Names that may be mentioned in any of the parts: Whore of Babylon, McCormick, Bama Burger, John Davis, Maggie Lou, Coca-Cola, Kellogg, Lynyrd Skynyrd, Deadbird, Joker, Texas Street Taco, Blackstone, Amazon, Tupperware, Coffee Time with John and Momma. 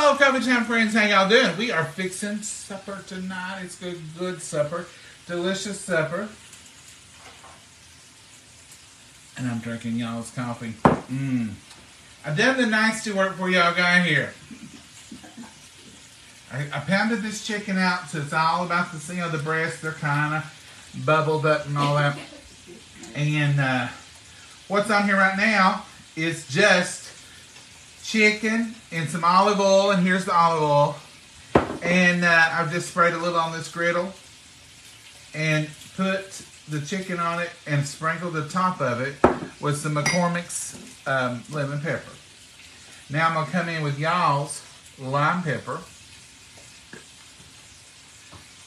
Hello, Coffee Time friends. How y'all doing? We are fixing supper tonight. It's good supper. Delicious supper. And I'm drinking y'all's coffee. I've done the nasty work for y'all got here. I pounded this chicken out, so it's all about the, you know, the breasts. They're kind of bubbled up and all that. And what's on here right now is just chicken and some olive oil. And here's the olive oil. And I've just sprayed a little on this griddle and put the chicken on it and sprinkled the top of it with some McCormick's lemon pepper. Now I'm going to come in with y'all's lime pepper,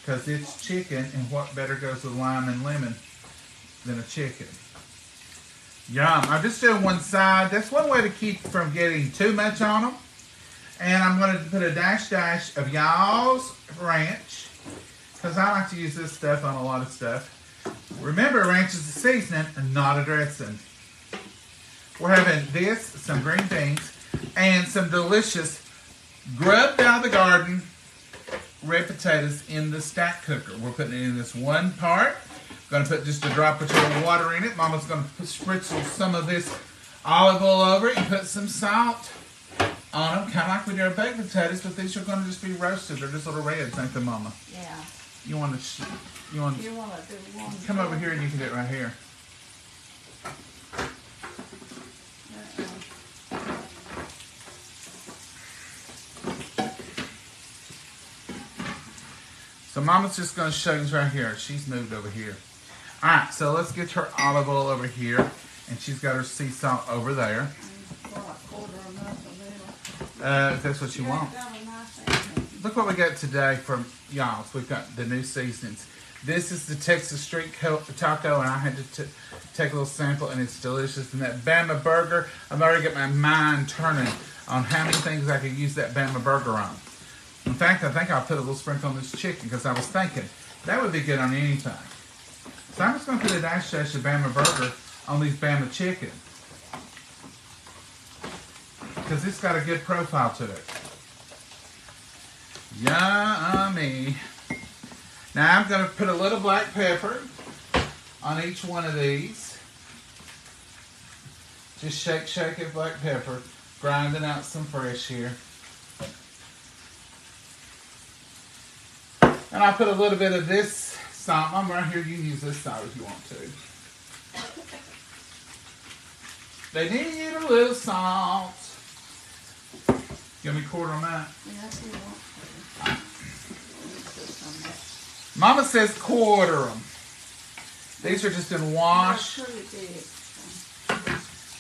because it's chicken, and what better goes with lime and lemon than a chicken? Yum. I'm just doing one side. That's one way to keep from getting too much on them. And I'm going to put a dash of y'all's ranch, because I like to use this stuff on a lot of stuff. Remember, ranch is a seasoning and not a dressing. We're having this, some green beans, and some delicious grubbed out of the garden red potatoes in the stack cooker. We're putting it in this one part. Going to put just a drop or two of water in it. Mama's going to spritzel some of this olive oil over it and put some salt on them, kind of like we do our baked potatoes, but these are going to just be roasted. They're just little reds, ain't they, Mama? Yeah. You want to come over here and you can do it right here. So Mama's just going to show you right here. She's moved over here. All right, so let's get her olive oil over here. And she's got her sea salt over there. If that's what you want. Look what we got today from y'all. We've got the new seasonings. This is the Texas Street Taco, and I had to take a little sample, and it's delicious. And that Bama Burger, I've already got my mind turning on how many things I could use that Bama Burger on. In fact, I think I'll put a little sprinkle on this chicken, because I was thinking that would be good on anything. So I'm just going to put a dash of Bama Burger on these Bama chicken, because it's got a good profile to it. Yummy. Now I'm going to put a little black pepper on each one of these. Just shake it, black pepper. Grinding out some fresh here. And I put a little bit of this salt. I'm right here. You can use this salt if you want to. They need a little salt. Give me a quarter on that. Yeah, if you want to. Mama says quarter them. These are just been washed. These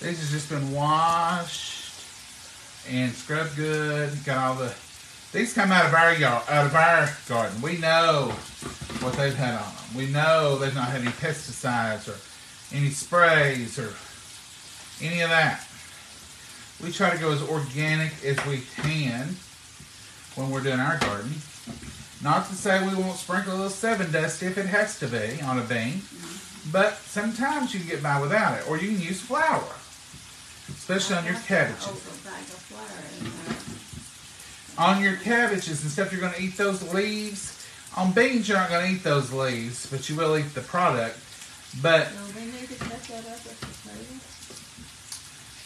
are just been washed and scrubbed good. Got all the. These come out of our garden. We know what they've had on them. We know they've not had any pesticides or any sprays or any of that. We try to go as organic as we can when we're doing our garden. Not to say we won't sprinkle a little seven dust if it has to be on a bean, but sometimes you can get by without it, or you can use flour, especially on your cabbages. On your cabbages and stuff, you're going to eat those leaves. On beans, you're not going to eat those leaves, but you will eat the product. But they need to cut that up at the table.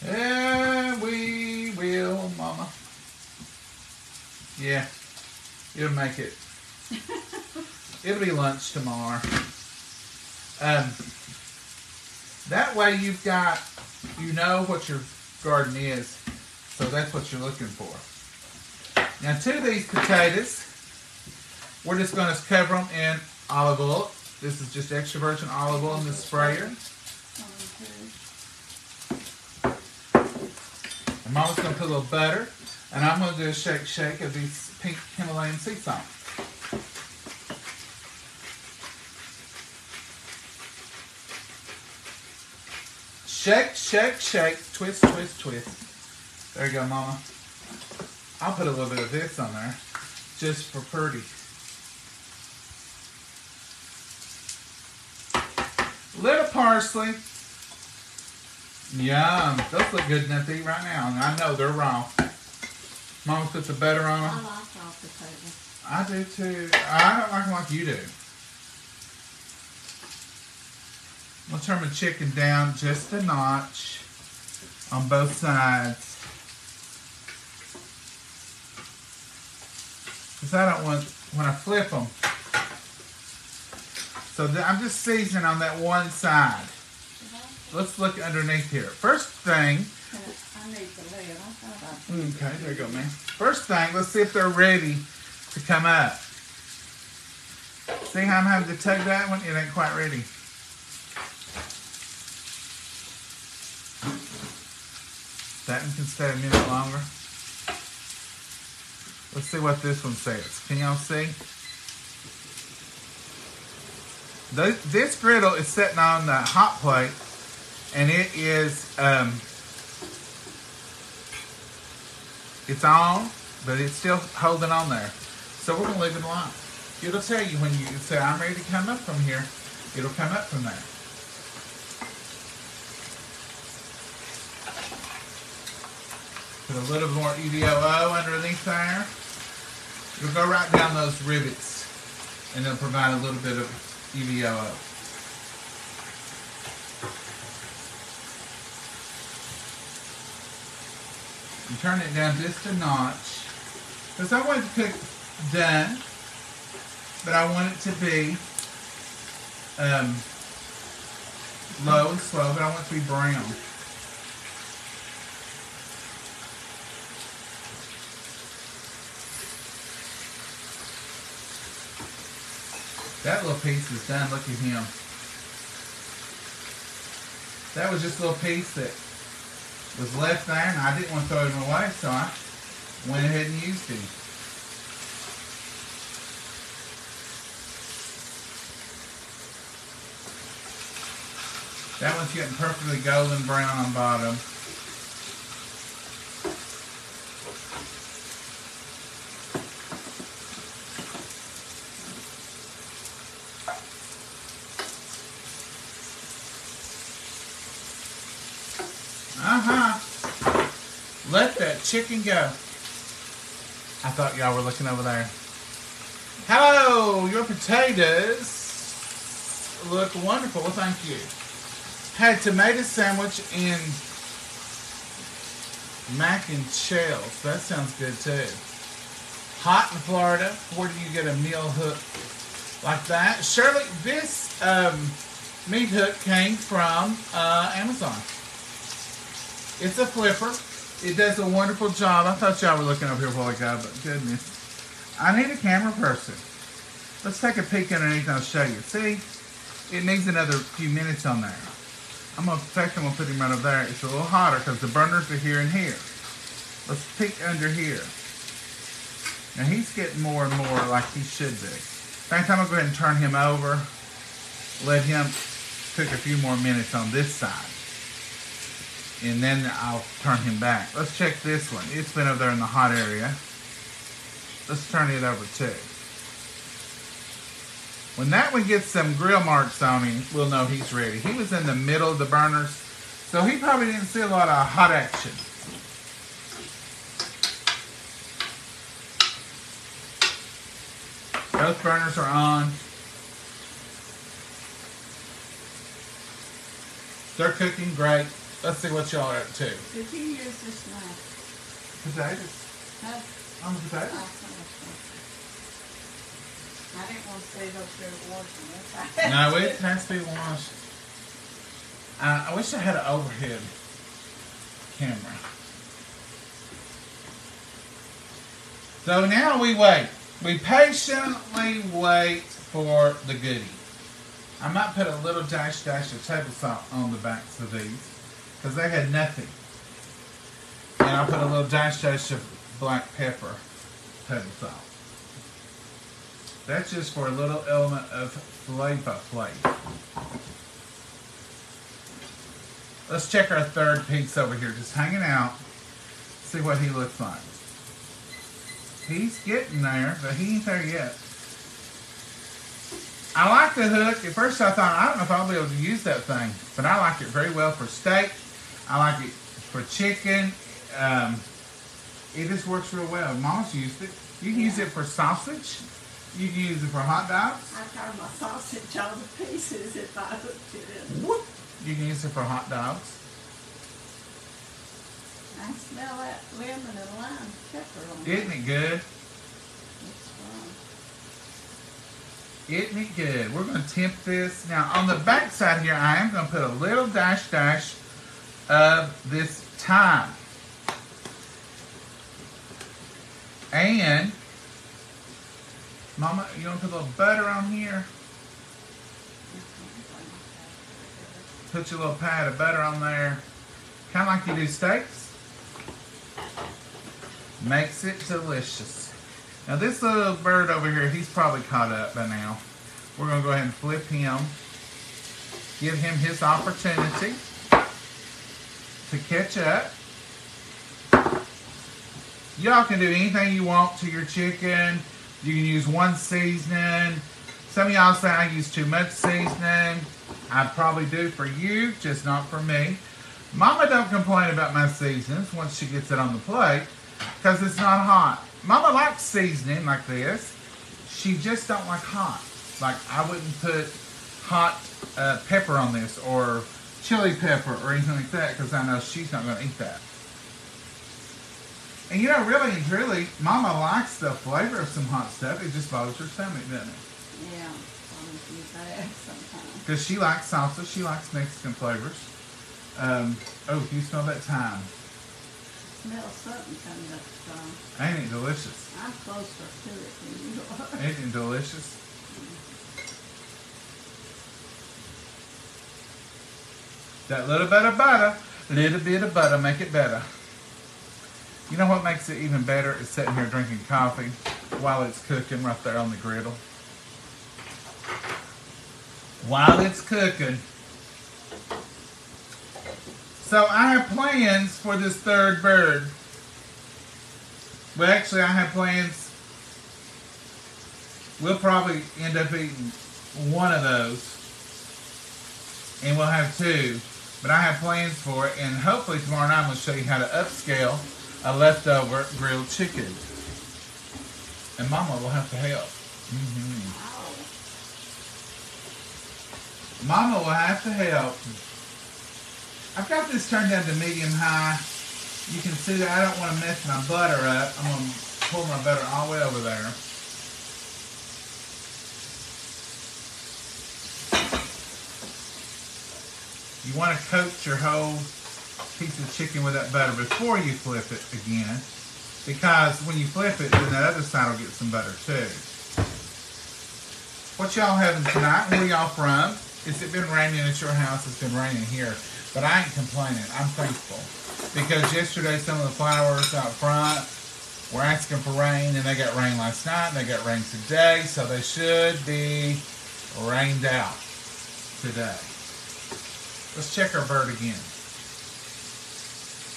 Yeah, we will, Mama. Yeah, you'll make it. It'll be lunch tomorrow. That way you've got, you know what your garden is, so that's what you're looking for. Now, to these potatoes, we're just going to cover them in olive oil. This is just extra virgin olive oil in the sprayer. And Mama's going to put a little butter, and I'm going to do a shake of these pink Himalayan sea salt. Shake, twist. There you go, Mama. I'll put a little bit of this on there, just for purty. Little parsley. Yum. Those look good enough to eat right now. And I know they're raw. Mama puts a butter on them. I like all the butter. I do too. I don't like them like you do. I'm going to turn the chicken down just a notch on both sides. Because I don't want, when I flip them. So I'm just seasoning on that one side. Let's look underneath here. First thing. I need the lid. I thought I did. Okay, there you go, man. First thing, let's see if they're ready to come up. See how I'm having to tug that one? It ain't quite ready. That one can stay a minute longer. Let's see what this one says. Can y'all see? This griddle is sitting on the hot plate, and it is, it's on, but it's still holding on there. So we're going to leave it alone. It'll tell you when you say, I'm ready to come up from here. It'll come up from there. Put a little more EDOO underneath there. It'll go right down those rivets, and it'll provide a little bit of EDOO. And turn it down just a notch, because I want it to cook done, but I want it to be low and slow, but I want it to be brown. That little piece is done. Look at him. That was just a little piece that was left there, and I didn't want to throw him away, so I went ahead and used him. That one's getting perfectly golden brown on bottom. Let that chicken go. I thought y'all were looking over there. Hello, your potatoes look wonderful. Well, thank you. Had tomato sandwich and mac and shells. That sounds good too. Hot in Florida. Where do you get a meal hook like that? Shirley, this meat hook came from Amazon. It's a flipper. It does a wonderful job. I thought y'all were looking up here while I go, but goodness. I need a camera person. Let's take a peek underneath and I'll show you. See? It needs another few minutes on there. I'm going to take him and put him right over there. It's a little hotter because the burners are here and here. Let's peek under here. Now he's getting more and more like he should be. In fact, I'm going to go ahead and turn him over. Let him cook a few more minutes on this side. And then I'll turn him back. Let's check this one. It's been over there in the hot area. Let's turn it over too. When that one gets some grill marks on him, we'll know he's ready. He was in the middle of the burners, so he probably didn't see a lot of hot action. Those burners are on. They're cooking great. Let's see what y'all are up to. Did he use this knife? Potatoes? No. On the potatoes? I didn't want to stay up there washing. No, it has to be washed. I wish I had an overhead camera. So now we wait. We patiently wait for the goodie. I might put a little dash of table salt on the backs of these, because they had nothing. And I put a little dash of black pepper table salt. That's just for a little element of flavor. Let's check our third piece over here, just hanging out. See what he looks like. He's getting there, but he ain't there yet. I like the hook. At first I thought, I don't know if I'll be able to use that thing, but I like it very well for steak. I like it for chicken. It just works real well. Momma's used it. You can use it for sausage. You can use it for hot dogs. I got my sausage all the pieces if I hooked it in. Whoop. You can use it for hot dogs. I smell that lemon and lime pepper on it. Isn't it good? Isn't it good? We're going to temp this. Now, on the back side here, I am going to put a little dash of this thyme. And, Mama, you want to put a little butter on here? Put your little pat of butter on there. Kind of like you do steaks. Makes it delicious. Now this little bird over here, he's probably caught up by now. We're going to go ahead and flip him. Give him his opportunity to catch up. Y'all can do anything you want to your chicken. You can use one seasoning. Some of y'all say I use too much seasoning. I probably do for you, just not for me. Mama don't complain about my seasonings once she gets it on the plate because it's not hot. Mama likes seasoning like this. She just don't like hot. Like I wouldn't put hot pepper on this or chili pepper or anything like that because I know she's not going to eat that. And you know, really and truly, Mama likes the flavor of some hot stuff. It just bothers her stomach, doesn't it? Yeah, sometimes. Because she likes salsa. She likes Mexican flavors. Oh, you smell that thyme. Smell something coming up strong. Ain't it delicious? I'm closer to it than you are. Ain't it delicious? Mm-hmm. That little bit of butter, make it better. You know what makes it even better is sitting here drinking coffee while it's cooking right there on the griddle. While it's cooking. So I have plans for this third bird. Well, actually I have plans. We'll probably end up eating one of those. And we'll have two. But I have plans for it. And hopefully tomorrow night I'm going to show you how to upscale a leftover grilled chicken. And Mama will have to help. Mm-hmm. Mama will have to help. I've got this turned down to medium high. You can see that I don't want to mess my butter up. I'm going to pour my butter all the way over there. You want to coat your whole piece of chicken with that butter before you flip it again. Because when you flip it, then that other side will get some butter too. What y'all having tonight? Where y'all from? Has it been raining at your house? It's been raining here. But I ain't complaining. I'm thankful. Because yesterday some of the flowers out front were asking for rain. And they got rain last night. And they got rain today. So they should be rained out today. Let's check our bird again.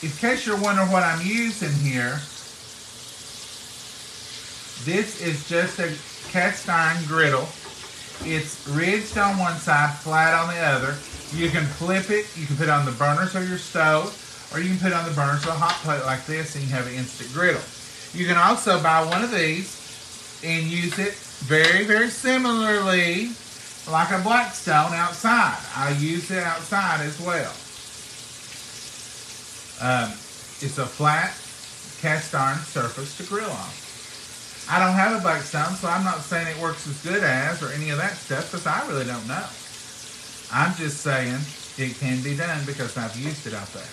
In case you're wondering what I'm using here. This is just a cast iron griddle. It's ridged on one side, flat on the other. You can flip it, you can put it on the burners or your stove, or you can put it on the burners or a hot plate like this and you have an instant griddle. You can also buy one of these and use it very, very similarly like a Blackstone outside. I use it outside as well. It's a flat cast iron surface to grill on. I don't have a Blackstone, so I'm not saying it works as good as or any of that stuff because I really don't know. I'm just saying it can be done because I've used it out there.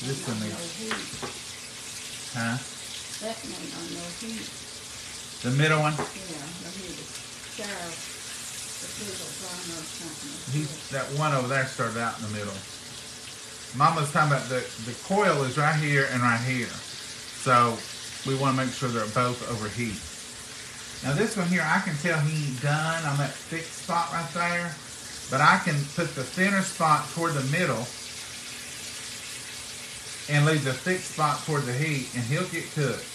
This one needs. Huh? That one on no heat. The middle one? Yeah, the heat. That one over there started out in the middle. Mama's talking about the coil is right here and right here. So we want to make sure they're both overheat. Now this one here, I can tell he ain't done on that thick spot right there. But I can put the thinner spot toward the middle and leave the thick spot toward the heat and he'll get cooked.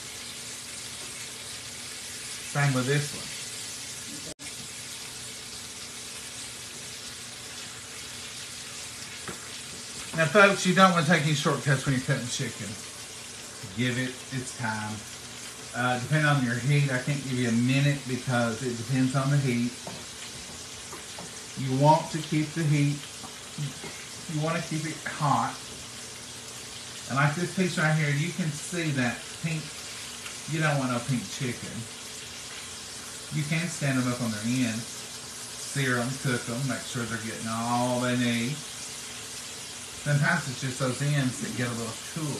Same with this one. Now, folks, you don't want to take any shortcuts when you're cutting chicken. Give it its time. Depending on your heat, I can't give you a minute because it depends on the heat. You want to keep the heat. You want to keep it hot. And like this piece right here, you can see that pink. You don't want no pink chicken. You can stand them up on their end, sear them, cook them, make sure they're getting all they need. Sometimes it's just those ends that get a little cool.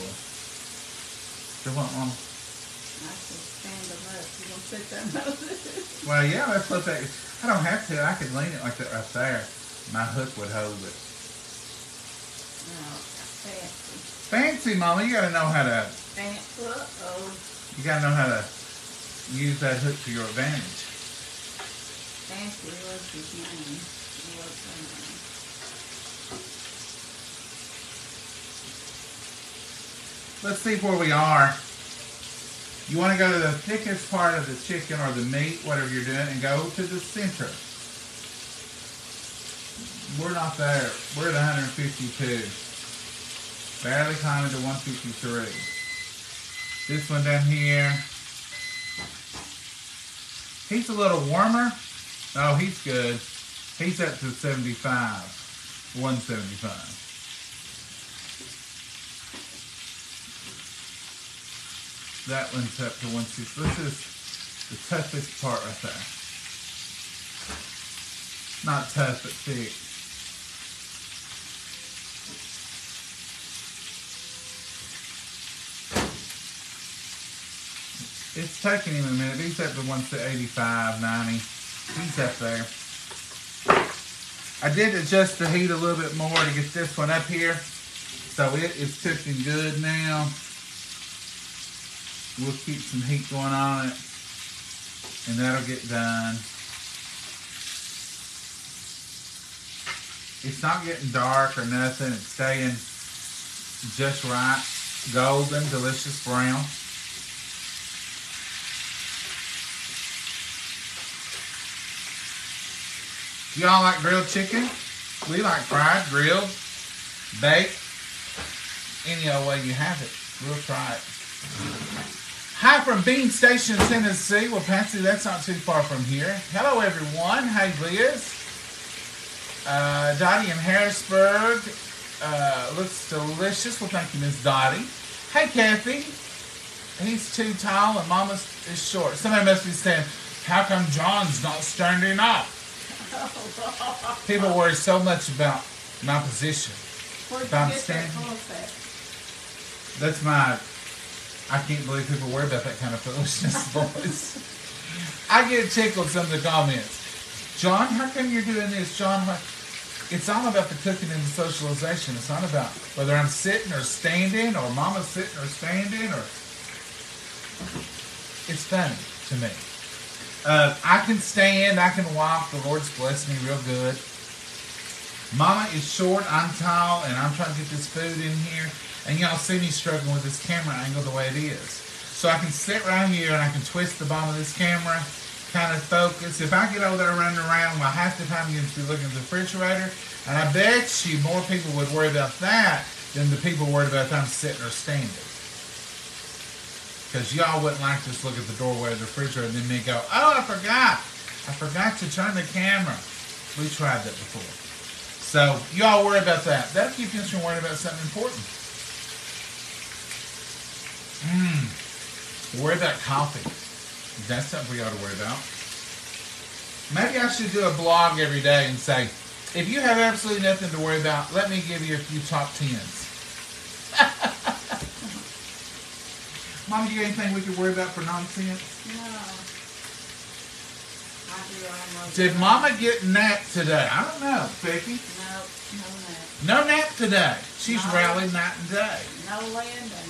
They want one. I should stand them up. You're going to set them up. Well, yeah, that's what that is. I don't have to. I could lean it like that right there. My hook would hold it. No, fancy. Fancy, Mama. You got to know how to. Fancy. Uh-oh. You got to know how to use that hook to your advantage. Fancy was beginning. It was something. Let's see where we are. You want to go to the thickest part of the chicken or the meat, whatever you're doing, and go to the center. We're not there. We're at 152. Barely climbing to 153. This one down here. He's a little warmer. Oh, he's good. He's up to 75. 175. That one's up to 160. This is the toughest part right there. Not tough, but thick. It's taking him a minute. He's up to 185, 90. He's up there. I did adjust the heat a little bit more to get this one up here. So it is cooking good now. We'll keep some heat going on it, and that'll get done. It's not getting dark or nothing. It's staying just right. Golden, delicious brown. Do y'all like grilled chicken? We like fried, grilled, baked. Any old way you have it, we'll try it. Hi from Bean Station, Tennessee. Well, Patsy, that's not too far from here. Hello, everyone. Hey, Liz. Dottie in Harrisburg. Looks delicious. Well, thank you, Miss Dottie. Hey, Kathy. He's too tall and Mama is short. Somebody must be saying, how come John's not standing up? People worry so much about my position. If I'm standing. That's my... I can't believe people worry about that kind of foolishness, boys. I get tickled some of the comments. John, how come you're doing this? John, it's all about the cooking and the socialization. It's not about whether I'm sitting or standing or Mama's sitting or standing. Or it's funny to me. I can stand. I can walk. The Lord's blessed me real good. Mama is short. I'm tall, and I'm trying to get this food in here. And y'all see me struggling with this camera angle the way it is. So I can sit right here and I can twist the bottom of this camera, kind of focus. If I get over there running around, well, half the time you're going to be looking at the refrigerator. And I bet you more people would worry about that than the people worried about if I'm sitting or standing. Because y'all wouldn't like to just look at the doorway of the refrigerator and then me go, oh, I forgot. I forgot to turn the camera. We tried that before. So y'all worry about that. That'll keep you from worrying about something important. Worry about coffee. That's something we ought to worry about. Maybe I should do a blog every day and say, if you have absolutely nothing to worry about, let me give you a few top 10s. Mom, do you got anything we could worry about for nonsense? No. I do. Did Mama get nap today? I don't know, Becky. No, no nap. No nap today. She's rallied night and day. No laying down.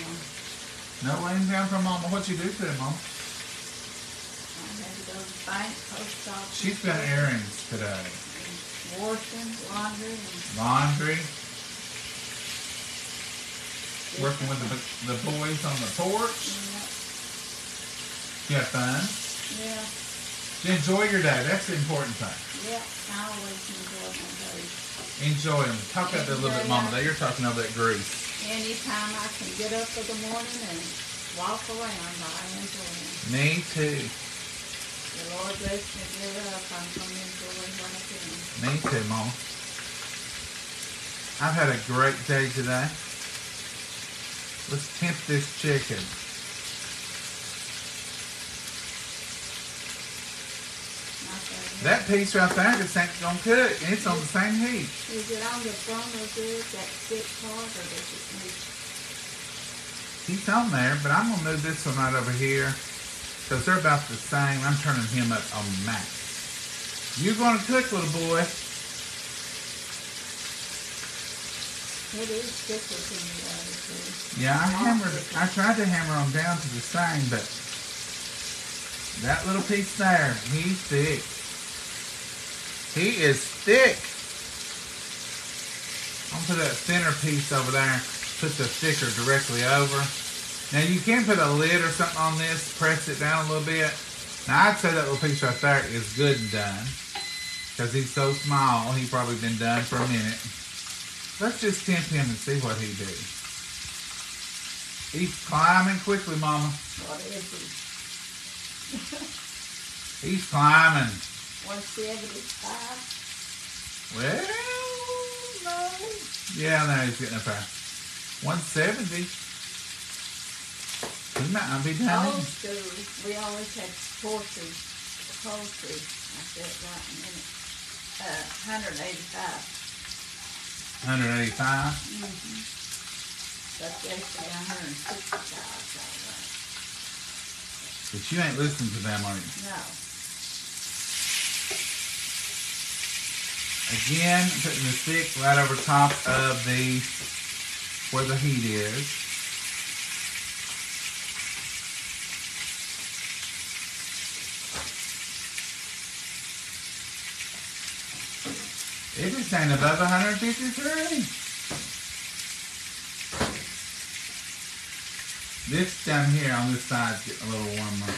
No laying down for Mama. What'd you do today, Mama? I had to go to the bank, post office. She's got errands today. Washing, laundry. Laundry. Working with the boys on the porch. Yeah. You had fun? Yeah. Enjoy your day. That's the important thing. Yeah, I always enjoy my days. Enjoy them. Talk about that a little bit, Mama. You're talking about that grease. Anytime I can get up in the morning and walk around, I enjoy them. Me too. The Lord bless me to give it up. I'm going to enjoy what I can. Me too, Mama. I've had a great day today. Let's temp this chicken. That piece right there just ain't gonna cook, and it's on the same heat. Is it on the front or is it that thick part, or does it move? He's on there, but I'm gonna move this one right over here because they're about the same. I'm turning him up on max. You're gonna cook, little boy. It is thicker than the other two. Yeah, I tried to hammer them down to the same, but that little piece there, he's thick. He is thick. I'm going to put that thinner piece over there. Put the thicker directly over. Now you can put a lid or something on this. Press it down a little bit. Now I'd say that little piece right there is good and done. Because he's so small, he's probably been done for a minute. Let's just tempt him and see what he do. He's climbing quickly, Mama. What is he? He's climbing. 175. Well, no. Yeah, no, he's getting up there. 170. He might not be done. We always had poultry. I said right in a minute. 185. 185? Mm-hmm. That's actually 165. But you ain't listening to them, are you? No. Again, putting the stick right over top of the, where the heat is. It is saying above 153. This down here on this side is getting a little warmer.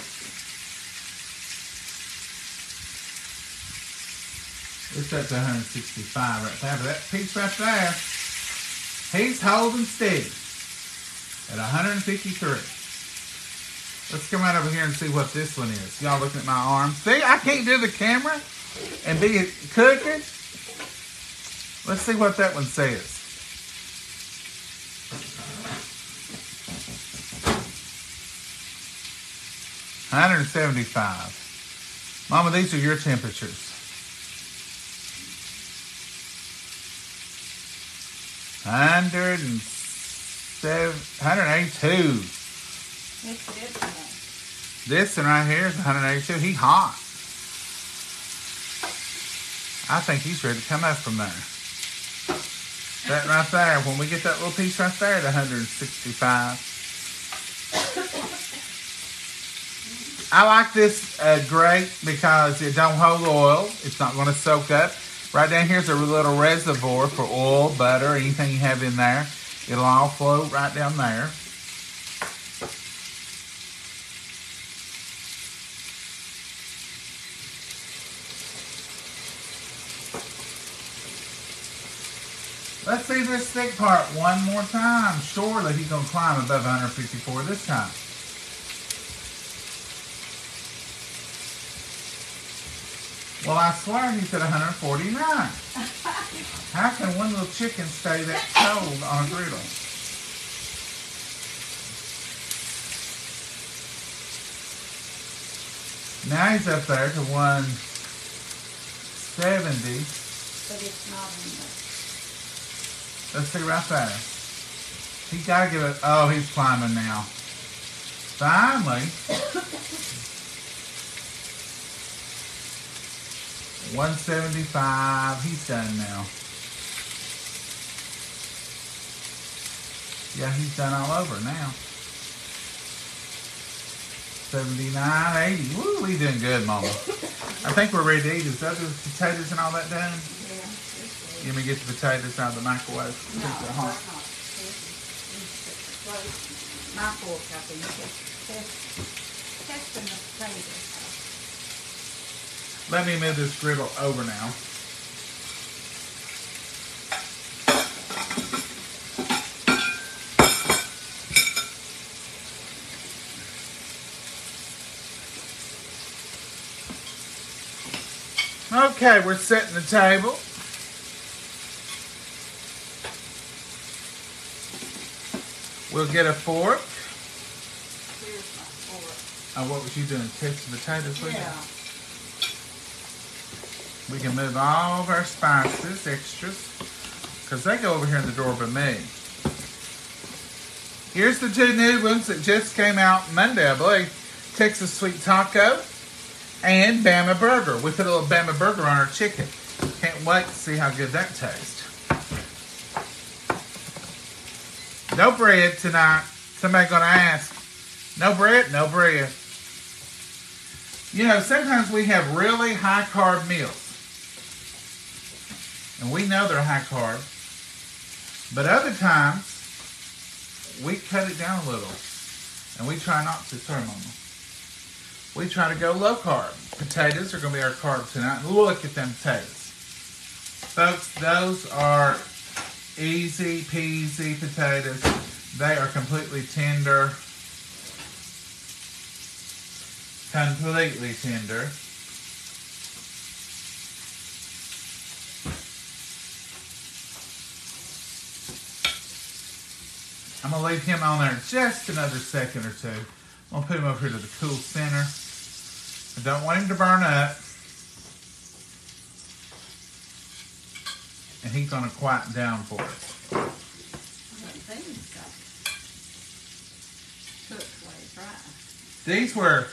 It's up to 165 right there, but that piece right there, he's holding steady at 153. Let's come right over here and see what this one is. Y'all looking at my arm. See, I can't do the camera and be cooking. Let's see what that one says. $175. Mama, these are your temperatures. 182. This one right here is 182. He hot. I think he's ready to come up from there. That right there, when we get that little piece right there at 165. I like this grate because it don't hold oil. It's not going to soak up. Right down here is a little reservoir for oil, butter, anything you have in there. It'll all flow right down there. Let's see this thick part one more time. Surely he's going to climb above 154 this time. Well, I swear he's at 149. How can one little chicken stay that cold on a griddle? Now he's up there to 170. But it's not enough. Let's see right there. He's got to get it. Oh, he's climbing now. Finally. 175. He's done now. Yeah, he's done all over now. 79, 80. Woo, he's doing good, Mama. I think we're ready to eat. Is that the potatoes and all that done? Yeah. You want me to get the potatoes out of the microwave? No, it's not. My fork, I think. Testing the potatoes. Let me move this griddle over now. Okay, we're setting the table. We'll get a fork. Here's my fork. Oh, what was you doing? Testing potatoes with it? We can move all of our spices, extras, because they go over here in the drawer by me. Here's the two new ones that just came out Monday, I believe. Texas Street Taco and Bama Burger. We put a little Bama Burger on our chicken. Can't wait to see how good that tastes. No bread tonight. Somebody gonna ask. No bread? No bread. You know, sometimes we have really high carb meals. And we know they're high carb. But other times, we cut it down a little. And we try not to. Sorry, Mama. We try to go low carb. Potatoes are gonna be our carb tonight. Look at them potatoes. Folks, those are easy peasy potatoes. They are completely tender. Completely tender. I'm gonna leave him on there just another second or two. I'm gonna put him over here to the cool center. I don't want him to burn up. And he's going to quiet down for us. These were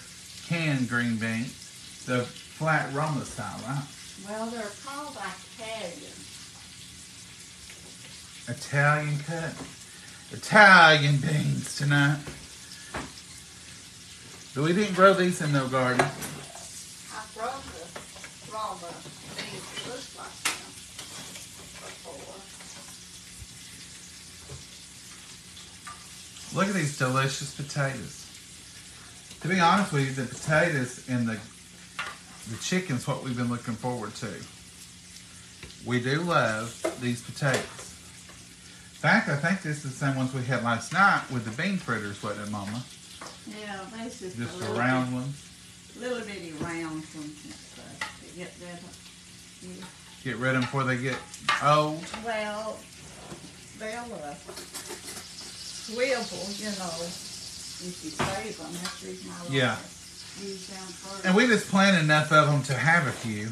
canned green beans, the flat Roma style, right? Well, they're called Italian. Italian cut. Italian beans tonight. But we didn't grow these in no garden. I grow the Roma beans that look like them. Look at these delicious potatoes. To be honest with you, the potatoes and the chicken's what we've been looking forward to. We do love these potatoes. In fact, I think this is the same ones we had last night with the bean fritters, wasn't it, Mama? Yeah, that's just a round one. Little bitty round ones and stuff to get rid of. Yeah. Get rid of them before they get old. Well, they'll swivel, you know, if you save them. That's the reason I like to use them first. And we just planted enough of them to have a few.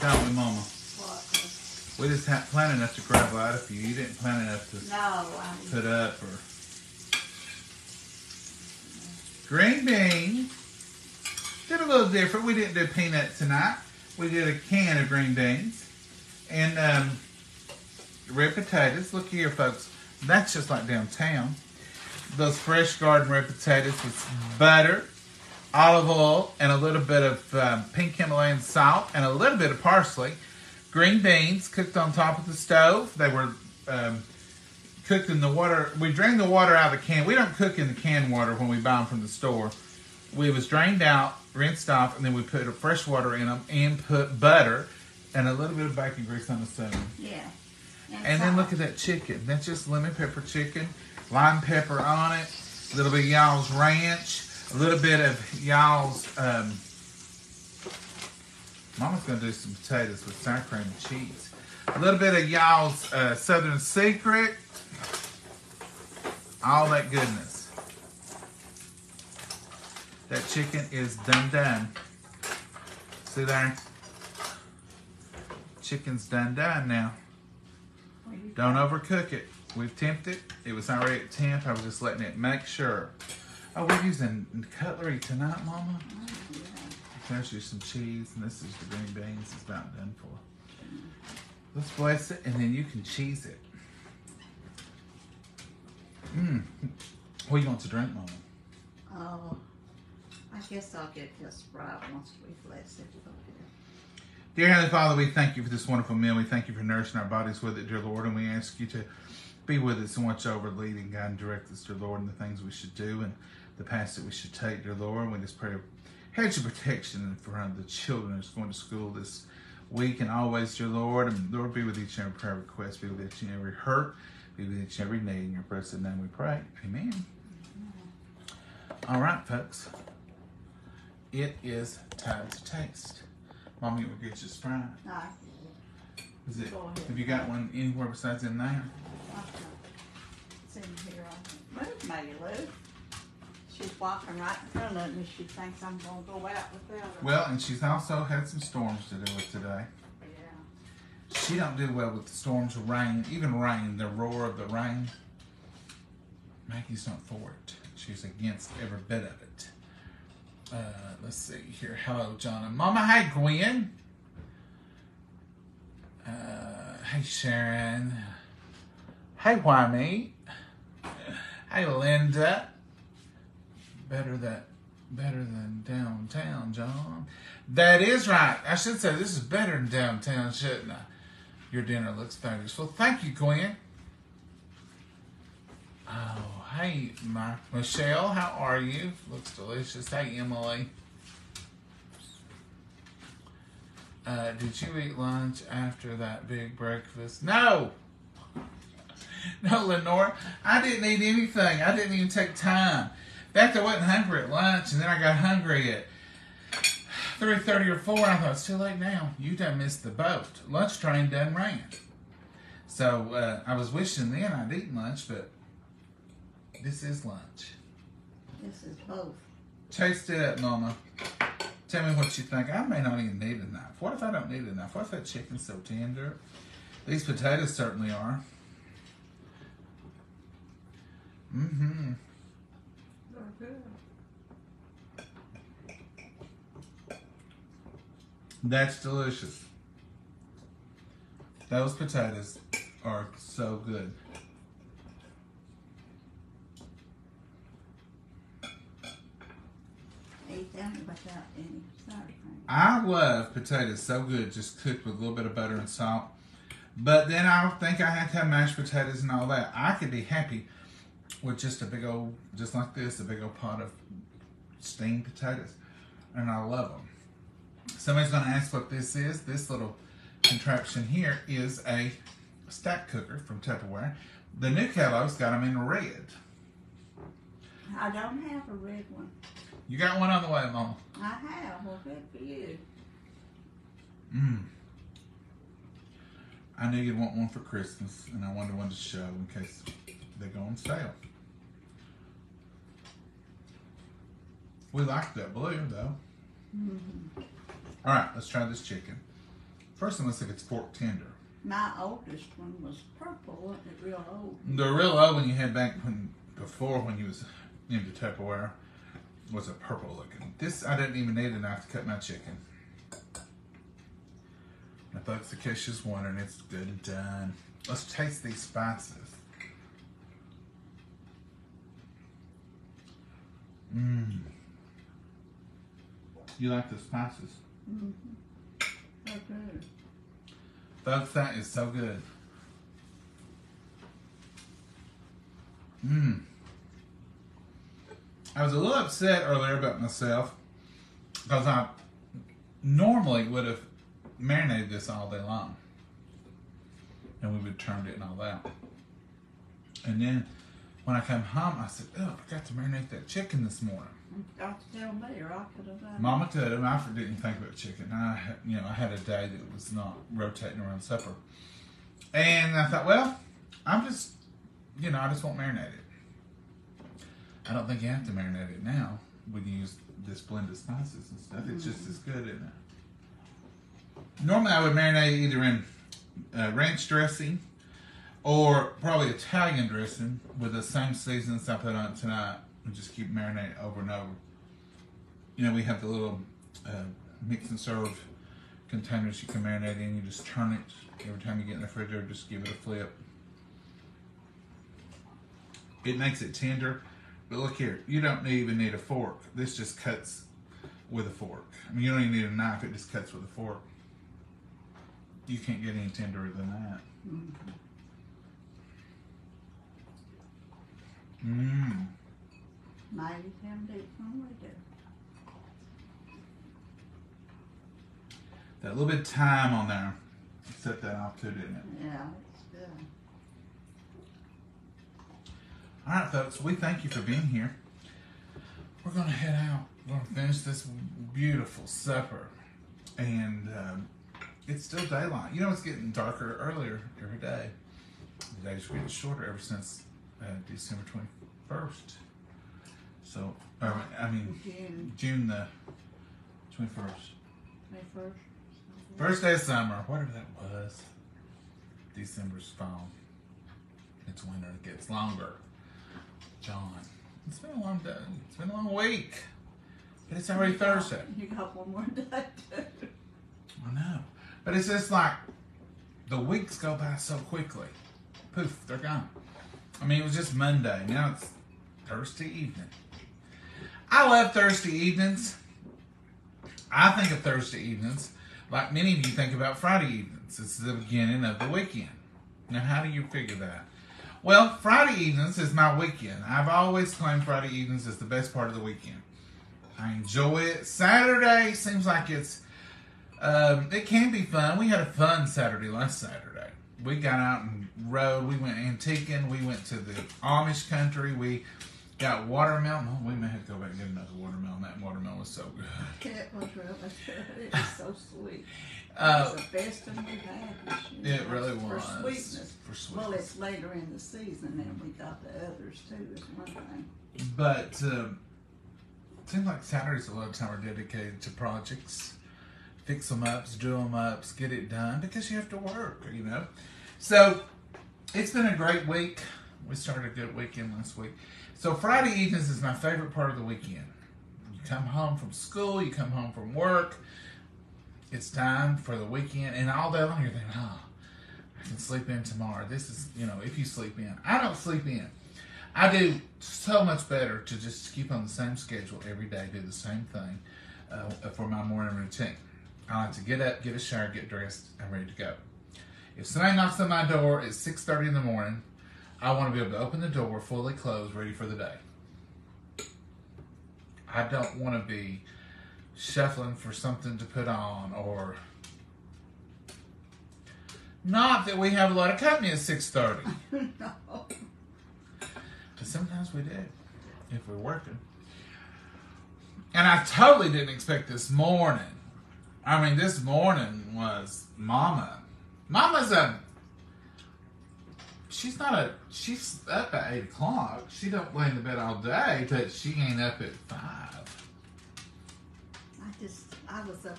Don't we, Mama? What? We just planted enough to grab out a few. You didn't plant enough to put up or... Green bean. Did a little different. We didn't do peanut tonight. We did a can of green beans. And, red potatoes. Look here, folks. That's just like downtown. Those fresh garden red potatoes with butter, olive oil, and a little bit of pink Himalayan salt, and a little bit of parsley. Green beans cooked on top of the stove. They were cooked in the water. We drained the water out of the can. We don't cook in the can water when we buy them from the store. We was drained out, rinsed off, and then we put fresh water in them and put butter and a little bit of bacon grease on the side. Yeah. And then look at that chicken. That's just lemon pepper chicken, lime pepper on it, a little bit of y'all's ranch, a little bit of y'all's, Mama's going to do some potatoes with sour cream and cheese. A little bit of y'all's Southern Secret. All that goodness. That chicken is done. See there? Chicken's done now. Don't overcook it. We've temped it. It was already at temp. I was just letting it make sure. Oh, we're using cutlery tonight, Mama. Oh, yeah. There's some cheese, and this is the green beans. It's about done for. Let's bless it, and then you can cheese it. Mmm. What do you want to drink, Mama? Oh, I guess I'll get this right once we bless it. Dear Heavenly Father, we thank you for this wonderful meal. We thank you for nourishing our bodies with it, dear Lord. And we ask you to be with us and watch over, leading, guide, and direct us, dear Lord, in the things we should do. And the paths that we should take, dear Lord. And we just pray a hedge of protection for the children that's going to school this week and always, dear Lord. And Lord, be with each and every prayer request, be with each and every hurt, be with each and every need. In your blessed name we pray. Amen. All right, folks. It is time to taste. Mommy, will get you a Sprite. Is it? Have you got one anywhere besides in there? It's in here. Move, Maggie Lou. She's walking right in front of me. She thinks I'm going to go out without her. Well, and she's also had some storms to deal with today. Yeah. She don't do well with the storms, rain, even rain, the roar of the rain. Maggie's not for it. She's against every bit of it. Let's see here. Hello, John and Mama. Hey, Gwen. Hey, Sharon. Hey, Wymie. Hey, Linda. Better than downtown, John. That is right. I should say this is better than downtown, shouldn't I? Your dinner looks fabulous. Well, thank you, Gwen. Oh, hey, Michelle. How are you? Looks delicious. Hey, Emily. Did you eat lunch after that big breakfast? No! No, Lenora. I didn't eat anything. I didn't even take time. In fact, I wasn't hungry at lunch, and then I got hungry at 3:30 or 4. I thought, it's too late now. You done missed the boat. Lunch train done ran. So, I was wishing then I'd eaten lunch, but this is lunch. This is both. Taste it up, Mama. Tell me what you think. I may not even need a knife. What if I don't need a knife? What if that chicken's so tender? These potatoes certainly are. Mm-hmm. They're good. That's delicious. Those potatoes are so good. I love potatoes so good, just cooked with a little bit of butter and salt. But then I think I have to have mashed potatoes and all that. I could be happy with just a big old, just like this, a big old pot of steamed potatoes. And I love them. Somebody's going to ask what this is. This little contraption here is a stack cooker from Tupperware. The new Kellogg's got them in red. I don't have a red one. You got one on the way, Mama. I have. Well, good for you. Mmm. I knew you'd want one for Christmas, and I wanted one to show in case they go on sale. We like that blue, though. Mm-hmm. All right, let's try this chicken. First, let's see if it's fork tender. My oldest one was purple, wasn't it? Real old. The real old one you had back before when you was into Tupperware was a purple looking. This, I didn't even need a knife to cut my chicken. Now, folks, the case is wondering, it's good and done. Let's taste these spices. Mmm. You like the spices? Mm-hmm. So good. Folks, that is so good. Mmm. I was a little upset earlier about myself because I normally would have marinated this all day long and we would have turned it and all that. And then when I came home, I said, oh, I forgot to marinate that chicken this morning. I tell me, or I could have done it. Mama could have. I didn't think about chicken. I had a day that was not rotating around supper. And I thought, well, I'm just, I just won't marinate it. I don't think you have to marinate it now when you use this blend of spices and stuff. It's just as good, isn't it? Normally, I would marinate either in ranch dressing or probably Italian dressing with the same seasonings I put on tonight and just keep marinating over and over. We have the little mix and serve containers you can marinate in. You just turn it every time you get in the refrigerator, just give it a flip. It makes it tender. But look here, you don't even need a fork. This just cuts with a fork. I mean, you don't even need a knife, it just cuts with a fork. You can't get any tenderer than that. Mmm. Mm. Miley's ham dates on right there. That little bit of thyme on there set that off too, didn't it? Yeah, it's good. All right, folks, we thank you for being here. We're going to head out. We're going to finish this beautiful supper. And it's still daylight. You know, it's getting darker earlier every day. The days are getting shorter ever since December 21st. So, I mean, June the 21st. First day of summer, whatever that was. December's fall. It's winter, it gets longer. John, it's been a long day. It's been a long week. But it's already Thursday. You got one more day, too. I know. But it's just like, the weeks go by so quickly. Poof, they're gone. I mean, it was just Monday. Now it's Thursday evening. I love Thursday evenings. I think of Thursday evenings like many of you think about Friday evenings. It's the beginning of the weekend. Now, how do you figure that? Well, Friday evenings is my weekend. I've always claimed Friday evenings is the best part of the weekend. I enjoy it. Saturday seems like it's, it can be fun. We had a fun Saturday last Saturday. We got out and rode. We went antiquing. We went to the Amish country. We got watermelon. Oh, we may have to go back and get another watermelon. That watermelon was so good. It was really good. It was so sweet. It was the best thing we had this year. It really was. For sweetness. Well, it's later in the season, and we got the others, too, is one thing. But it seems like Saturdays a lot of time are dedicated to projects. Fix them ups, do them ups, get it done, because you have to work, you know. So, it's been a great week. We started a good weekend last week. So Friday evenings is my favorite part of the weekend. You come home from school, you come home from work. It's time for the weekend. And all day long you're thinking, oh, I can sleep in tomorrow. This is, you know, if you sleep in. I don't sleep in. I do so much better to just keep on the same schedule every day, do the same thing for my morning routine. I like to get up, get a shower, get dressed, I'm ready to go. If somebody knocks on my door at 6:30 in the morning, I want to be able to open the door, fully closed, ready for the day. I don't want to be shuffling for something to put on, or not that we have a lot of company at 6:30. No. But sometimes we do, if we're working. And I totally didn't expect this morning. I mean, this morning was Mama. Mama's a... She's up at 8 o'clock. She don't lay in the bed all day, but she ain't up at 5. I was up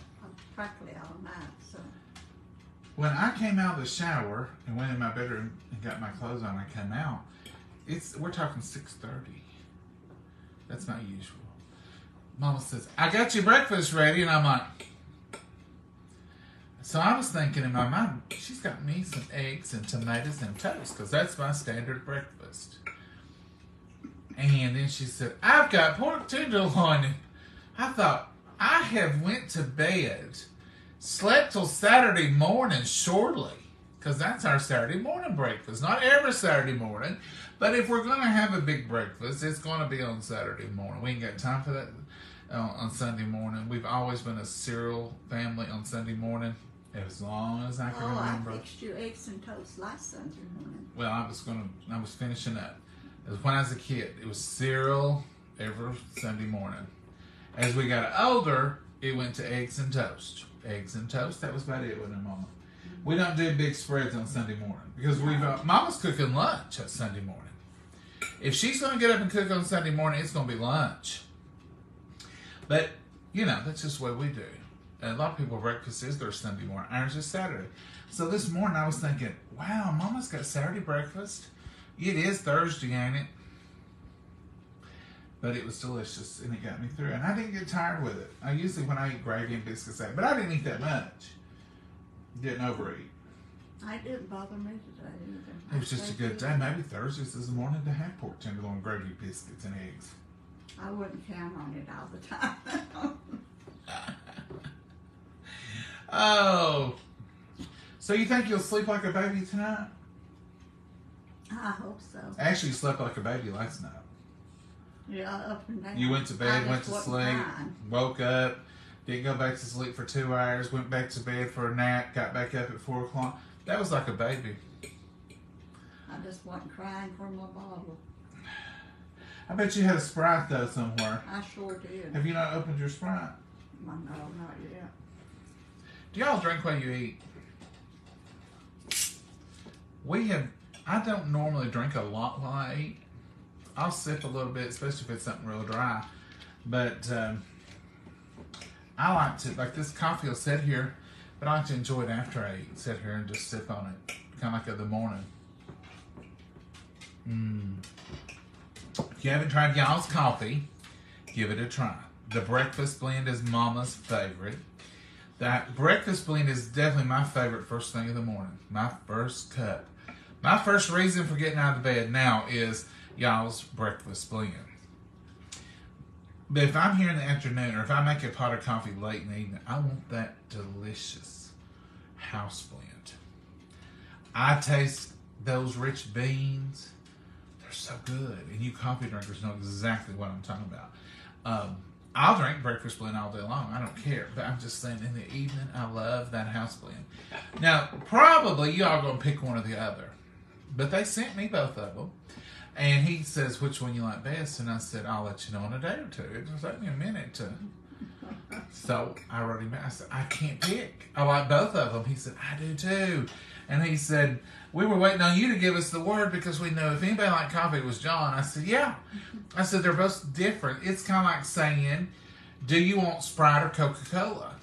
practically all night, so. When I came out of the shower and went in my bedroom and got my clothes on, I came out, we're talking 6:30. That's not usual. Mama says, I got your breakfast ready, and I'm like, so I was thinking in my mind, she's got me some eggs and tomatoes and toast, because that's my standard breakfast. And then she said, I've got pork tenderloin. I thought, I have went to bed, slept till Saturday morning shortly, because that's our Saturday morning breakfast. Not every Saturday morning, but if we're going to have a big breakfast, it's going to be on Saturday morning. We ain't got time for that on Sunday morning. We've always been a cereal family on Sunday morning. As long as I can remember. I fixed you eggs and toast last Sunday morning. Well, I was finishing up. It was when I was a kid. It was cereal every Sunday morning. As we got older, it went to eggs and toast. Eggs and toast, that was about it with our Mama. Mm-hmm. We don't do big spreads on Sunday morning. Because Mama's cooking lunch on Sunday morning. If she's going to get up and cook on Sunday morning, it's going to be lunch. But, you know, that's just what we do. A lot of people, breakfast is their Sunday morning. Ours is Saturday. So this morning I was thinking, wow, Mama's got Saturday breakfast. It is Thursday, ain't it? But it was delicious, and it got me through. And I didn't get tired with it. I usually, when I eat gravy and biscuits, but I didn't eat that much. Didn't overeat. It didn't bother me today either. It was just a good day. Maybe Thursdays is the morning to have pork tenderloin, gravy, biscuits, and eggs. I wouldn't count on it all the time. Oh, so you think you'll sleep like a baby tonight? I hope so. I actually slept like a baby last night. Yeah, up and down. You went to bed, went to sleep, woke up, didn't go back to sleep for 2 hours, went back to bed for a nap, got back up at 4 o'clock. That was like a baby. I just wasn't crying for my bottle. I bet you had a Sprite though somewhere. I sure did. Have you not opened your Sprite? No, not yet. Do y'all drink while you eat? We have. I don't normally drink a lot while I eat. I'll sip a little bit, especially if it's something real dry. But I like to, like this coffee will sit here, but I like to enjoy it after I eat. Sit here and just sip on it, kind of like in the morning. If you haven't tried y'all's coffee, give it a try. The breakfast blend is Mama's favorite. That breakfast blend is definitely my favorite first thing in the morning. My first cup. My first reason for getting out of bed now is y'all's breakfast blend. But if I'm here in the afternoon or if I make a pot of coffee late in the evening, I want that delicious house blend. I taste those rich beans. They're so good. And you coffee drinkers know exactly what I'm talking about. I'll drink breakfast blend all day long. I don't care. But I'm just saying in the evening, I love that house blend. Now, probably you all going to pick one or the other. But they sent me both of them. And he says, which one you like best? And I said, I'll let you know in a day or two. It just took me a minute to. So I wrote him out. I said, I can't pick. I like both of them. He said, I do too. And he said, we were waiting on you to give us the word because we know if anybody liked coffee, it was John. I said, yeah. I said, they're both different. It's kind of like saying, do you want Sprite or Coca-Cola?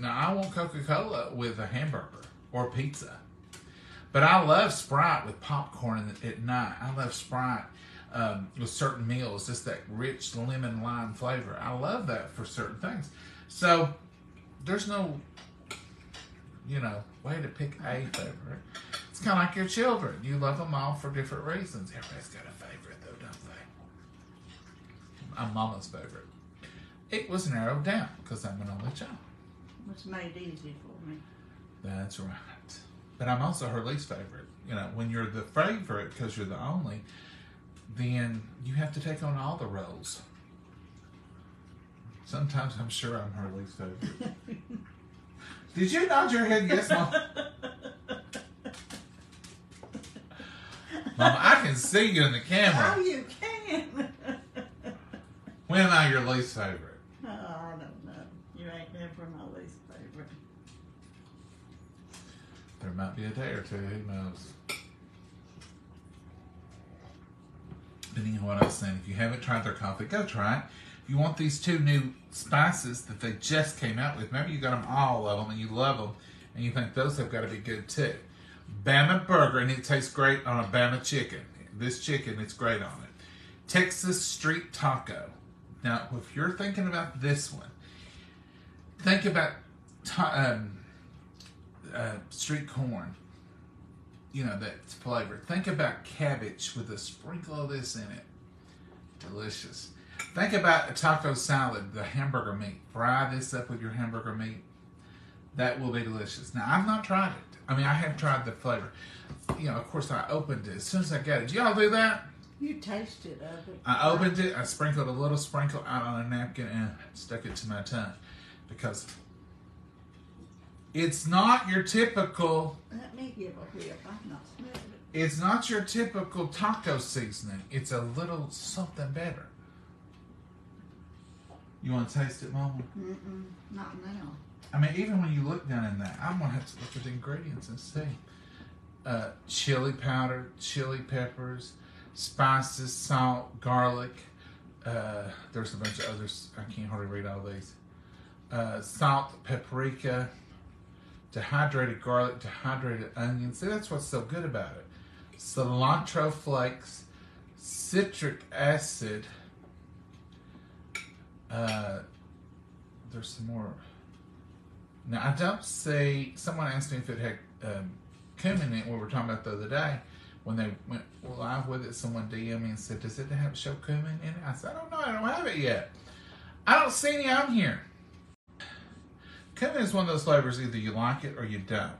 No, I want Coca-Cola with a hamburger or pizza. But I love Sprite with popcorn at night. I love Sprite with certain meals, just that rich lemon lime flavor. I love that for certain things. So there's no, you know, way to pick a favorite. It's kind of like your children. You love them all for different reasons. Everybody's got a favorite though, don't they? I'm Mama's favorite. It was narrowed down because I'm an only child. It's made easy for me. That's right. But I'm also her least favorite. You know, when you're the favorite because you're the only, then you have to take on all the roles. Sometimes I'm sure I'm her least favorite. Did you nod your head yes, Mom? Mom, I can see you in the camera. Oh, you can. When am I your least favorite? Oh, I don't know. You ain't never my least favorite. There might be a day or two. Who knows? Depending on what I was saying, if you haven't tried their coffee, go try it. You want these two new spices that they just came out with. Maybe you got them all of them and you love them and you think those have got to be good too. Bama Burger, and it tastes great on a Bama chicken. This chicken, it's great on it. Texas Street Taco. Now, if you're thinking about this one, think about street corn. You know, that flavor. Think about cabbage with a sprinkle of this in it. Delicious. Think about a taco salad, the hamburger meat. Fry this up with your hamburger meat. That will be delicious. Now, I've not tried it. I mean, I have tried the flavor. You know, of course, I opened it as soon as I got it. Did y'all do that? You tasted of it. I opened it. I sprinkled a little sprinkle out on a napkin and stuck it to my tongue. Because it's not your typical... Let me give a whiff. I'm not smelling it. It's not your typical taco seasoning. It's a little something better. You want to taste it, Mama? Mm-mm, not now. I mean, even when you look down in that, I'm going to have to look at the ingredients and see. Chili powder, chili peppers, spices, salt, garlic. There's a bunch of others. I can't hardly read all these. Salt, paprika, dehydrated garlic, dehydrated onion. See, that's what's so good about it. Cilantro flakes, citric acid. There's some more. Now, I don't see, someone asked me if it had cumin in it, what we were talking about the other day. When they went live with it, someone DM'd me and said, does it have show cumin in it? I said, I don't know, I don't have it yet. I don't see any on here. Cumin is one of those flavors, either you like it or you don't.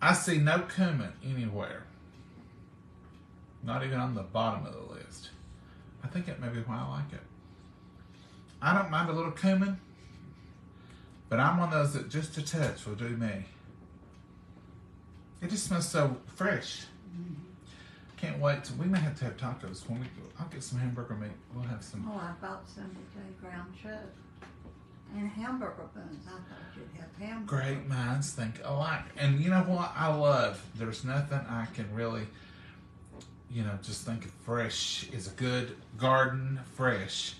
I see no cumin anywhere. Not even on the bottom of the list. I think that may be why I like it. I don't mind a little cumin, but I'm one of those that just a touch will do me. It just smells so fresh. Can't wait. We may have to have tacos when we go. I'll get some hamburger meat. We'll have some. Oh, I bought some today, ground chuck and hamburger buns. I thought you'd have hamburger. Great minds think alike. And you know what? I love. There's nothing I can really, you know, just think of fresh is a good garden fresh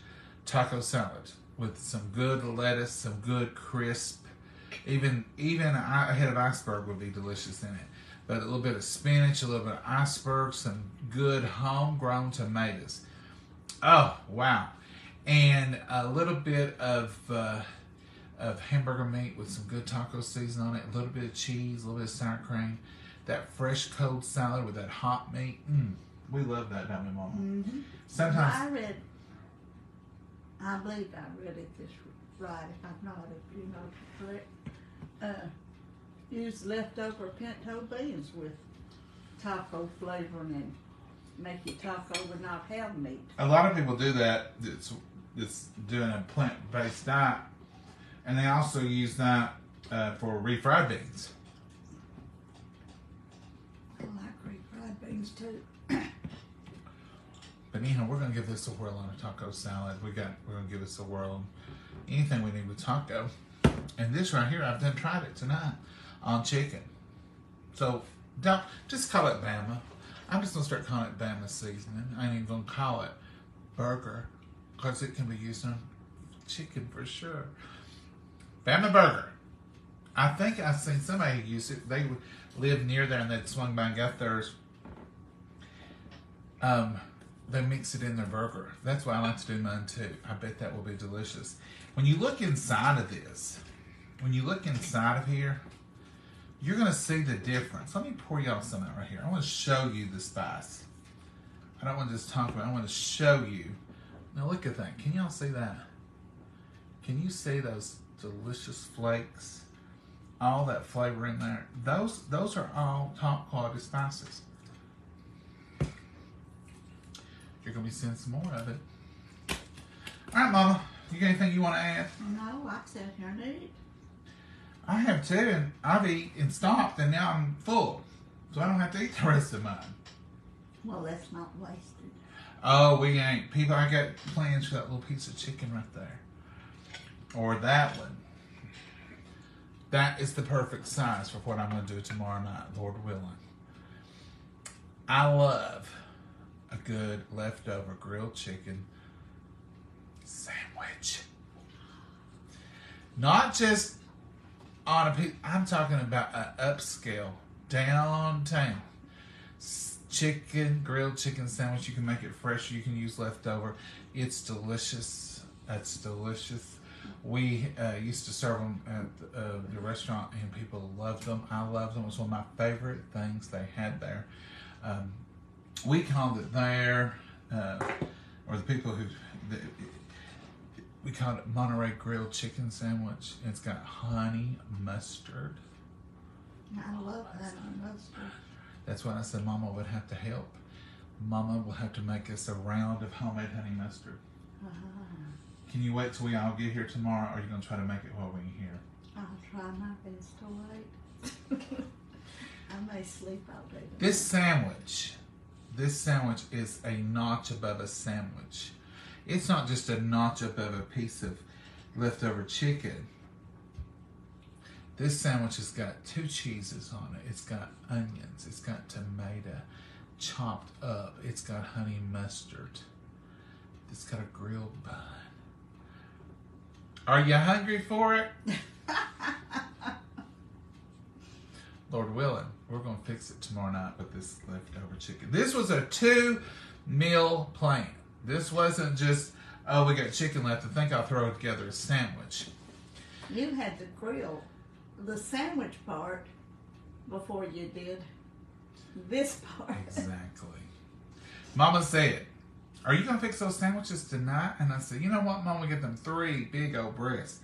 taco salad with some good lettuce, some good crisp. Even a head of iceberg would be delicious in it. But a little bit of spinach, a little bit of iceberg, some good homegrown tomatoes. Oh, wow. And a little bit of hamburger meat with some good taco seasoning on it, a little bit of cheese, a little bit of sour cream. That fresh cold salad with that hot meat. We love that, don't we, Mama? Sometimes. I believe I read it this right, if I'm not, if you know it's correct. Use leftover pinto beans with taco flavoring and make your taco with not have meat. A lot of people do that. It's doing a plant-based diet, and they also use that for refried beans. I like refried beans too. But anyhow, we're gonna give this a whirl on a taco salad. We're gonna give this a whirl. Anything we need with taco, and this right here, I've done tried it tonight. On chicken. So don't just call it Bama. I'm just gonna start calling it Bama seasoning. I ain't even gonna call it burger because it can be used on chicken for sure. Bama Burger. I think I've seen somebody use it. They would live near there and they'd swung by and got theirs. They mix it in their burger. That's why I like to do mine too. I bet that will be delicious. When you look inside of this, when you look inside of here, you're going to see the difference. Let me pour y'all some out right here. I want to show you the spice. I don't want to just talk about it. I want to show you. Now look at that. Can y'all see that? Can you see those delicious flakes? All that flavor in there. Those are all top quality spices. You're going to be seeing some more of it. All right, Mama. You got anything you want to add? No, I said here and eat. I have too, and I've eaten and stopped, and now I'm full, so I don't have to eat the rest of mine. Well, that's not wasted. Oh, we ain't. People, I got plans for that little piece of chicken right there. Or that one. That is the perfect size for what I'm going to do tomorrow night, Lord willing. I love a good leftover grilled chicken sandwich. Not just on a piece, I'm talking about an upscale downtown chicken, grilled chicken sandwich. You can make it fresh. You can use leftover. It's delicious. That's delicious. We used to serve them at the restaurant, and people loved them. I loved them. It was one of my favorite things they had there. We called it there, or the people who. We call it Monterey Grilled Chicken Sandwich. It's got honey mustard. I love honey mustard. That's why I said Mama would have to help. Mama will have to make us a round of homemade honey mustard. Can you wait till we all get here tomorrow, or are you going to try to make it while we're here? I'll try my best to wait. I may sleep all day. This sandwich is a notch above a sandwich. It's not just a notch up of a piece of leftover chicken. This sandwich has got two cheeses on it. It's got onions. It's got tomato chopped up. It's got honey mustard. It's got a grilled bun. Are you hungry for it? Lord willing, we're going to fix it tomorrow night with this leftover chicken. This was a 2-meal plan. This wasn't just, oh, we got chicken left. I think I'll throw together a sandwich. You had to grill the sandwich part before you did this part. Exactly. Mama said, are you going to fix those sandwiches tonight? And I said, you know what, Mama, get them 3 big old breasts.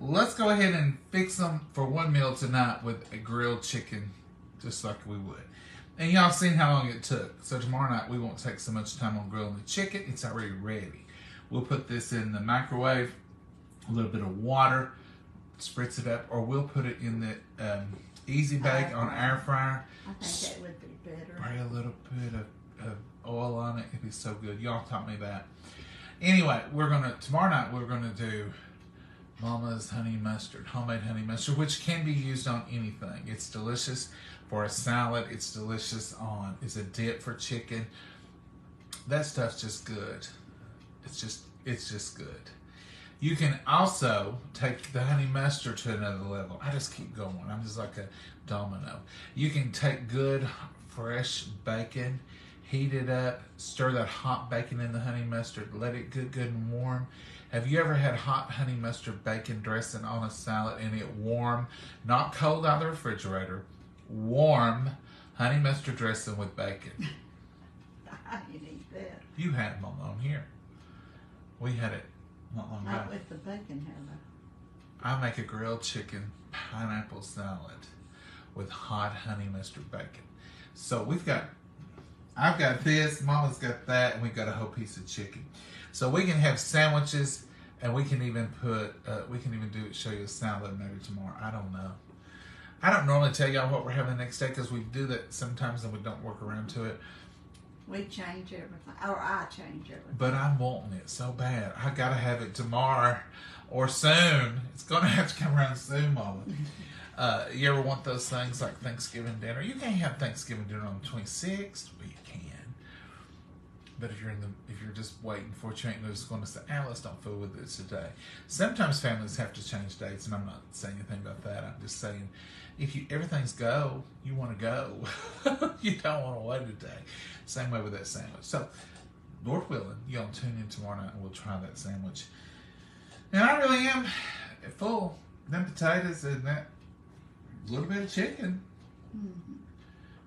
Let's go ahead and fix them for 1 meal tonight with a grilled chicken just like we would. And y'all seen how long it took. So tomorrow night we won't take so much time on grilling the chicken. It's already ready. We'll put this in the microwave, a little bit of water, spritz it up, or we'll put it in the easy bake on air fryer. I think that would be better. Spray a little bit of oil on it. It'd be so good. Y'all taught me that. Anyway, tomorrow night we're gonna do Mama's honey mustard, homemade honey mustard, which can be used on anything. It's delicious for a salad. It's delicious on, it's a dip for chicken. That stuff's just good. It's just good. You can also take the honey mustard to another level. I just keep going. I'm just like a domino. You can take good, fresh bacon, heat it up, stir that hot bacon in the honey mustard, let it get good and warm. Have you ever had hot honey mustard bacon dressing on a salad and it warm, not cold out of the refrigerator, warm honey mustard dressing with bacon? I didn't eat that. You had it on here. We had it not long ago. Not with the bacon, Heather. I make a grilled chicken pineapple salad with hot honey mustard bacon. So I've got this, Mama's got that, and we've got a whole piece of chicken. So we can have sandwiches, and we can even put, show you a salad maybe tomorrow. I don't know. I don't normally tell y'all what we're having the next day because we do that sometimes and we don't work around to it. We change everything, or I change everything. But I'm wanting it so bad. I gotta have it tomorrow or soon. It's gonna have to come around soon, Mama. You ever want those things like Thanksgiving dinner? You can't have Thanksgiving dinner on the 26th. Well, you can. But if you're just waiting for it, you ain't just going to say, ah, let's don't fool with it today. Sometimes families have to change dates, and I'm not saying anything about that. I'm just saying, everything's go, you want to go. You don't want to wait a day. Same way with that sandwich. So, Lord willing, y'all tune in tomorrow night, and we'll try that sandwich. And I really am full. Them potatoes and that little bit of chicken. Mm-hmm.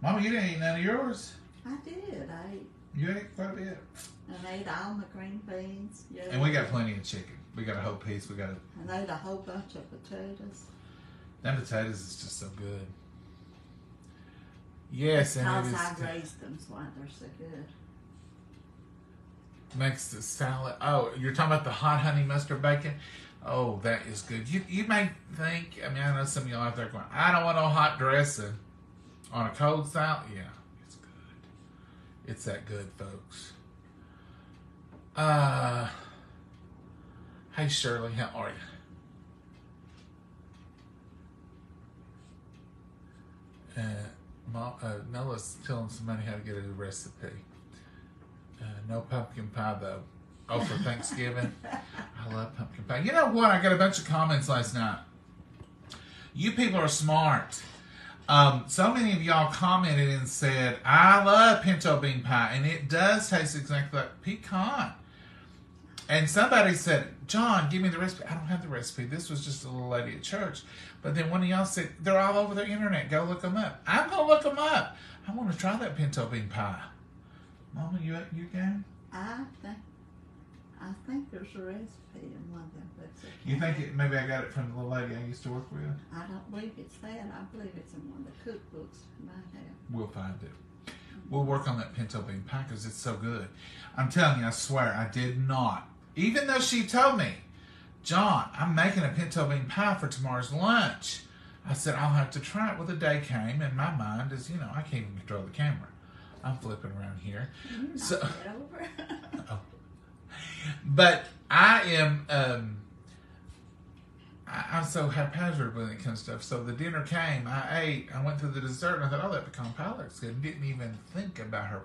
Mama, you didn't eat none of yours. I did. I ate. You ate quite a bit. And I ate all my green beans. Yeah. And we got plenty of chicken. We got a whole piece. And I ate a whole bunch of potatoes. Them potatoes is just so good. Yes, because and it is. I raised them, so they're so good. Makes the salad. Oh, you're talking about the hot honey mustard bacon. Oh, that is good. You may think, I mean, I know some of y'all out there going, I don't want no hot dressing on a cold salad. Yeah, it's good. It's that good, folks. Hey, Shirley, how are you? Nola's telling somebody how to get a recipe. No pumpkin pie, though. Oh, for Thanksgiving? I love pumpkin pie. You know what? I got a bunch of comments last night. You people are smart. So many of y'all commented and said, I love pinto bean pie, and it does taste exactly like pecan. And somebody said, John, give me the recipe. I don't have the recipe. This was just a little lady at church. But then one of y'all said, they're all over the internet. Go look them up. I'm going to look them up. I want to try that pinto bean pie. Mama, you game? I think there's a recipe in one of them. You think it, maybe I got it from the little lady I used to work with? I don't believe it's that. I believe it's in one of the cookbooks we might have. We'll find it. Mm-hmm. We'll work on that pinto bean pie because it's so good. I'm telling you, I swear, I did not. Even though she told me, John, I'm making a pinto bean pie for tomorrow's lunch. I said, I'll have to try it. Well, the day came, and my mind is, I can't even control the camera. I'm flipping around here. You're so, not over. Oh. But I am, I'm so haphazard when it comes to stuff. So the dinner came, I ate, I went through the dessert, and I thought, oh, that pecan pie looks good. And didn't even think about her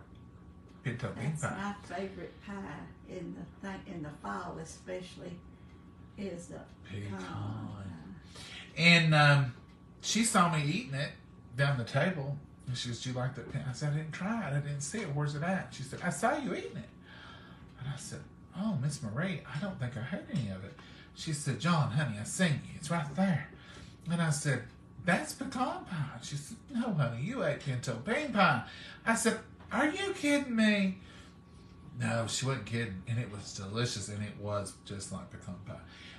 pinto bean pie. That's my favorite pie in the fall, especially, is the pecan. And she saw me eating it down the table, and she said, do you like that pie? I said, I didn't try it. I didn't see it. Where's it at? She said, I saw you eating it. And I said, oh, Miss Marie, I don't think I heard any of it. She said, John, honey, I seen you. It's right there. And I said, that's pecan pie. She said, no, honey, you ate pinto bean pie. I said, are you kidding me? No, she wasn't kidding. And it was delicious, and it was just like pecan pie.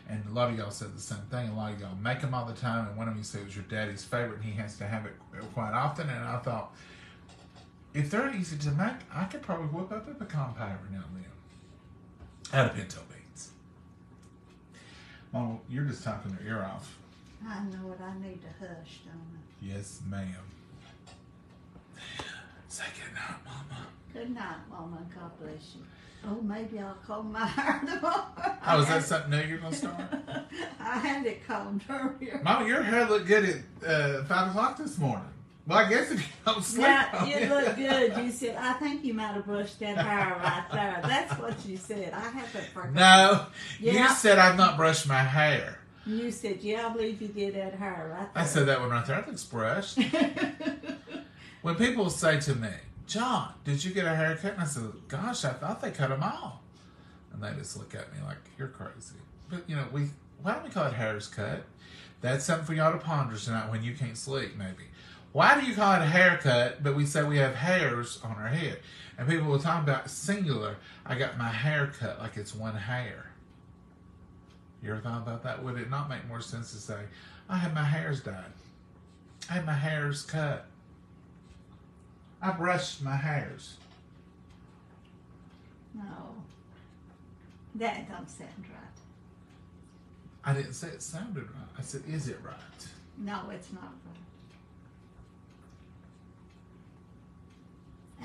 And a lot of y'all said the same thing. A lot of y'all make them all the time, and one of you said it was your daddy's favorite, and he has to have it quite often. And I thought, if they're easy to make, I could probably whip up a pecan pie every now and then out of pinto beans. Mom, you're just talking your ear off. I know it. I need to hush, don't I? Yes, ma'am. Say goodnight, Mama. Good night, Mama. God bless you. Oh, maybe I'll comb my hair tomorrow. Oh, is that something new you're going to start? I had it combed earlier. Mama, your hair looked good at 5 o'clock this morning. Well, I guess if you don't sleep on it. It looked good. You said, I think you might have brushed that hair right there. That's what you said. I haven't forgotten. No, yeah. You said I've not brushed my hair. You said, yeah, I believe you did that hair right there. I said that one right there. That looks brushed. When people say to me, John, did you get a haircut? And I said, gosh, I thought they cut them off. And they just look at me like, you're crazy. But, you know, why don't we call it hair's cut? That's something for y'all to ponder tonight when you can't sleep, maybe. Why do you call it a haircut, but we say we have hairs on our head? And people will talk about singular, I got my hair cut like it's one hair. You ever thought about that? Would it not make more sense to say, I had my hairs dyed. I had my hairs cut. I brushed my hairs. No. That don't sound right. I didn't say it sounded right. I said, is it right? No, it's not right.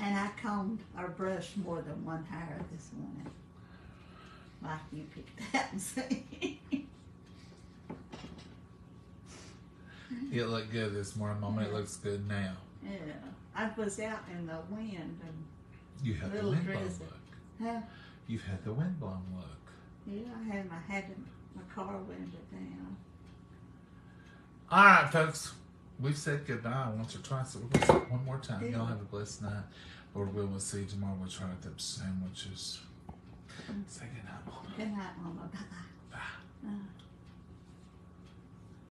And I combed or brushed more than one hair this morning. Like you picked that and said. It looked good this morning, Mama. It looks good now. Yeah. I was out in the wind and you had the windblown look. Huh? You've had the windblown look. Yeah, I had my car window down. All right, folks. We've said goodbye once or twice, so we're going to say it one more time. Yeah. Y'all have a blessed night. Lord willing, we'll see you tomorrow. We'll try out them sandwiches. Say goodnight, Mama. Good night, Mama. Bye-bye. Bye.